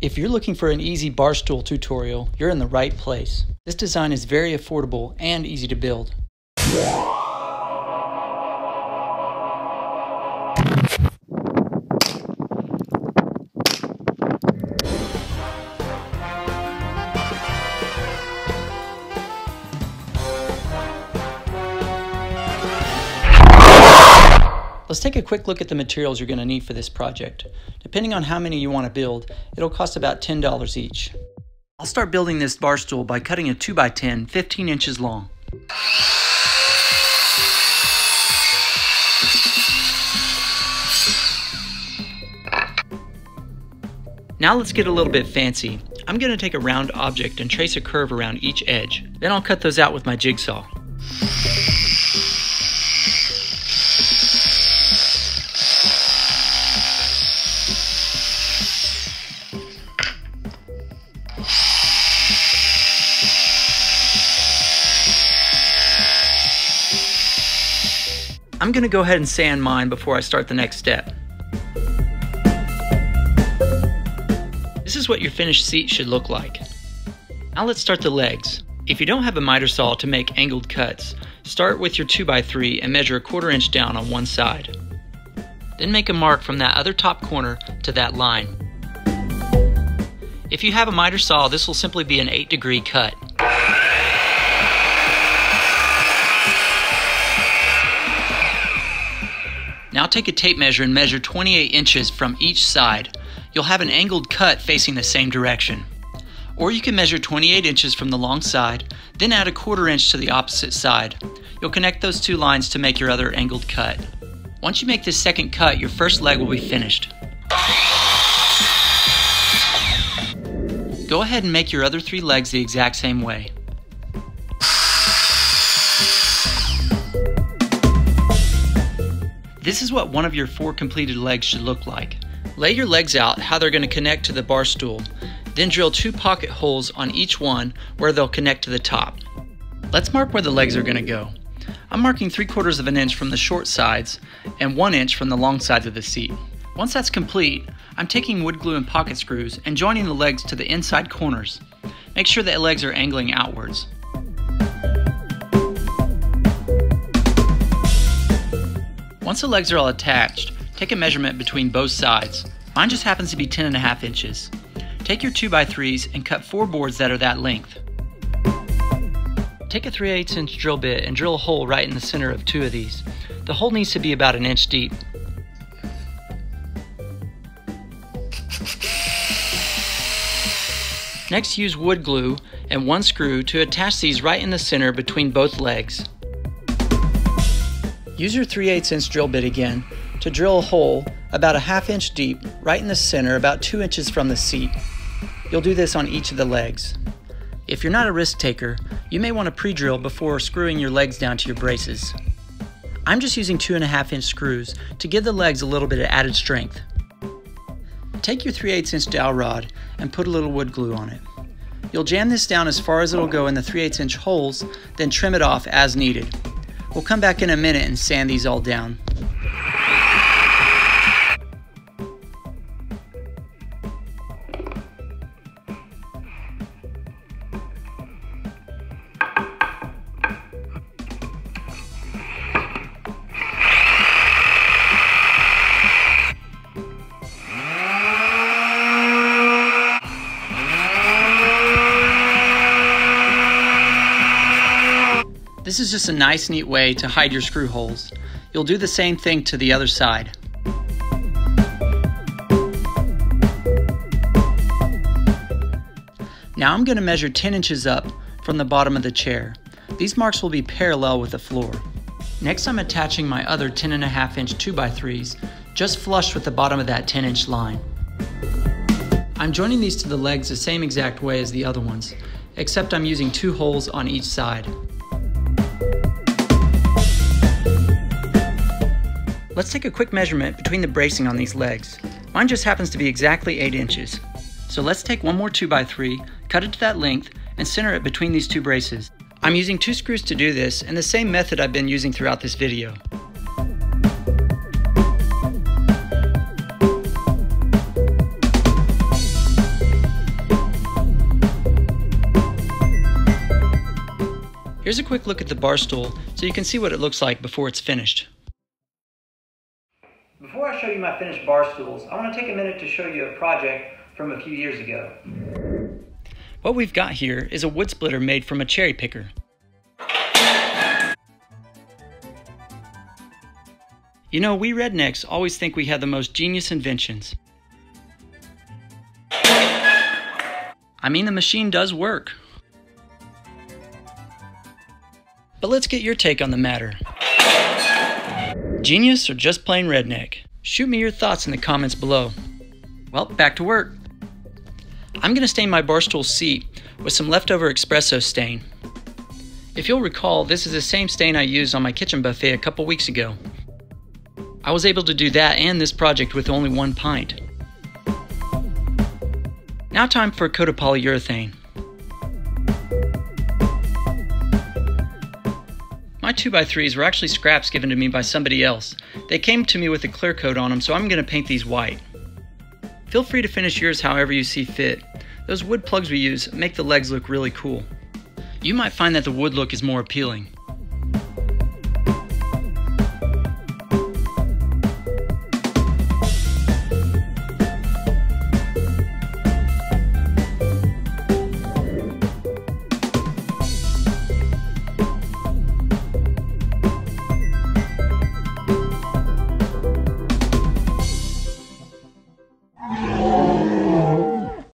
If you're looking for an easy bar stool tutorial, you're in the right place. This design is very affordable and easy to build. Let's take a quick look at the materials you're going to need for this project. Depending on how many you want to build, it'll cost about $10 each. I'll start building this bar stool by cutting a 2x10 15 inches long. Now let's get a little bit fancy. I'm going to take a round object and trace a curve around each edge. Then I'll cut those out with my jigsaw. I'm going to go ahead and sand mine before I start the next step. This is what your finished seat should look like. Now let's start the legs. If you don't have a miter saw to make angled cuts, start with your 2x3 and measure a 1/4 inch down on one side. Then make a mark from that other top corner to that line. If you have a miter saw, this will simply be an 8-degree cut. Now take a tape measure and measure 28 inches from each side. You'll have an angled cut facing the same direction. Or you can measure 28 inches from the long side, then add a 1/4 inch to the opposite side. You'll connect those two lines to make your other angled cut. Once you make this second cut, your first leg will be finished. Go ahead and make your other 3 legs the exact same way. This is what one of your 4 completed legs should look like. Lay your legs out how they're going to connect to the bar stool, then drill 2 pocket holes on each one where they'll connect to the top. Let's mark where the legs are going to go. I'm marking 3/4 of an inch from the short sides and 1 inch from the long sides of the seat. Once that's complete, I'm taking wood glue and pocket screws and joining the legs to the inside corners. Make sure the legs are angling outwards. Once the legs are all attached, take a measurement between both sides. Mine just happens to be 10.5 inches. Take your 2x3s and cut 4 boards that are that length. Take a 3/8 inch drill bit and drill a hole right in the center of 2 of these. The hole needs to be about an inch deep. Next, use wood glue and 1 screw to attach these right in the center between both legs. Use your 3/8 inch drill bit again to drill a hole about a 1/2 inch deep right in the center, about 2 inches from the seat. You'll do this on each of the legs. If you're not a risk taker, you may want to pre-drill before screwing your legs down to your braces. I'm just using 2.5 inch screws to give the legs a little bit of added strength. Take your 3/8 inch dowel rod and put a little wood glue on it. You'll jam this down as far as it'll go in the 3/8 inch holes, then trim it off as needed. We'll come back in a minute and sand these all down. This is just a nice, neat way to hide your screw holes. You'll do the same thing to the other side. Now I'm going to measure 10 inches up from the bottom of the chair. These marks will be parallel with the floor. Next, I'm attaching my other 10.5 inch 2x3s just flush with the bottom of that 10 inch line. I'm joining these to the legs the same exact way as the other ones, except I'm using 2 holes on each side. Let's take a quick measurement between the bracing on these legs. Mine just happens to be exactly 8 inches. So let's take one more 2x3, cut it to that length, and center it between these 2 braces. I'm using 2 screws to do this and the same method I've been using throughout this video. Here's a quick look at the bar stool so you can see what it looks like before it's finished. Before I show you my finished bar stools, I want to take a minute to show you a project from a few years ago. What we've got here is a wood splitter made from a cherry picker. You know, we rednecks always think we have the most genius inventions. I mean, the machine does work. But let's get your take on the matter. Genius or just plain redneck? Shoot me your thoughts in the comments below. Well, back to work. I'm going to stain my barstool seat with some leftover espresso stain. If you'll recall, this is the same stain I used on my kitchen buffet a couple weeks ago. I was able to do that and this project with only 1 pint. Now time for a coat of polyurethane. My 2x3s were actually scraps given to me by somebody else. They came to me with a clear coat on them, so I'm going to paint these white. Feel free to finish yours however you see fit. Those wood plugs we use make the legs look really cool. You might find that the wood look is more appealing.